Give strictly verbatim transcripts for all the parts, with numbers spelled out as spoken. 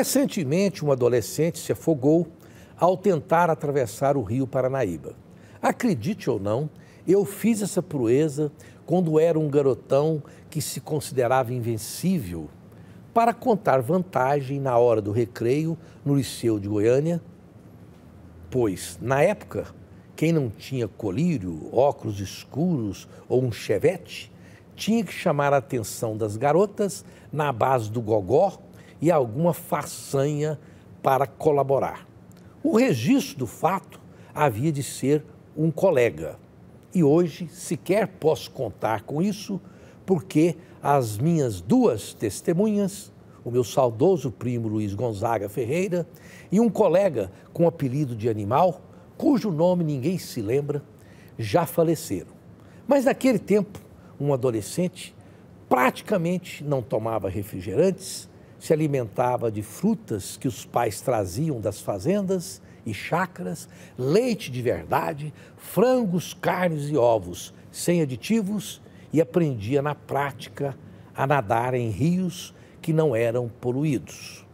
Recentemente, um adolescente se afogou ao tentar atravessar o rio Paranaíba. Acredite ou não, eu fiz essa proeza quando era um garotão que se considerava invencível para contar vantagem na hora do recreio no Liceu de Goiânia, pois, na época, quem não tinha colírio, óculos escuros ou um chevette tinha que chamar a atenção das garotas na base do gogó e alguma façanha para colaborar. O registro do fato havia de ser um colega. E hoje sequer posso contar com isso, porque as minhas duas testemunhas, o meu saudoso primo Luiz Gonzaga Ferreira e um colega com apelido de animal, cujo nome ninguém se lembra, já faleceram. Mas naquele tempo, um adolescente praticamente não tomava refrigerantes, se alimentava de frutas que os pais traziam das fazendas e chácaras, leite de verdade, frangos, carnes e ovos, sem aditivos, e aprendia na prática a nadar em rios que não eram poluídos.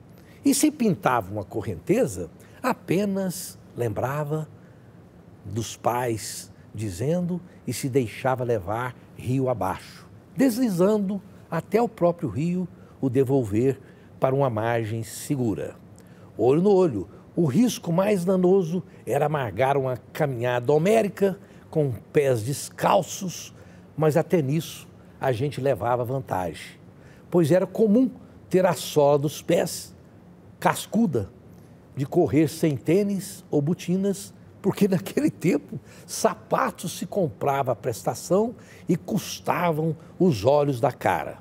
E se pintava uma correnteza, apenas lembrava dos pais dizendo e se deixava levar rio abaixo, deslizando até o próprio rio o devolver para uma margem segura. Olho no olho, o risco mais danoso era amargar uma caminhada homérica com pés descalços, mas até nisso a gente levava vantagem, pois era comum ter a sola dos pés cascuda, de correr sem tênis ou botinas, porque naquele tempo sapatos se comprava à prestação e custavam os olhos da cara.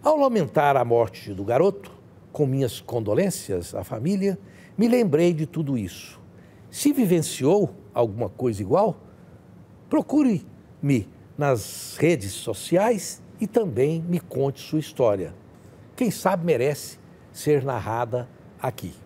Ao lamentar a morte do garoto, com minhas condolências à família, me lembrei de tudo isso. Se vivenciou alguma coisa igual, procure-me nas redes sociais e também me conte sua história. Quem sabe merece ser narrada aqui.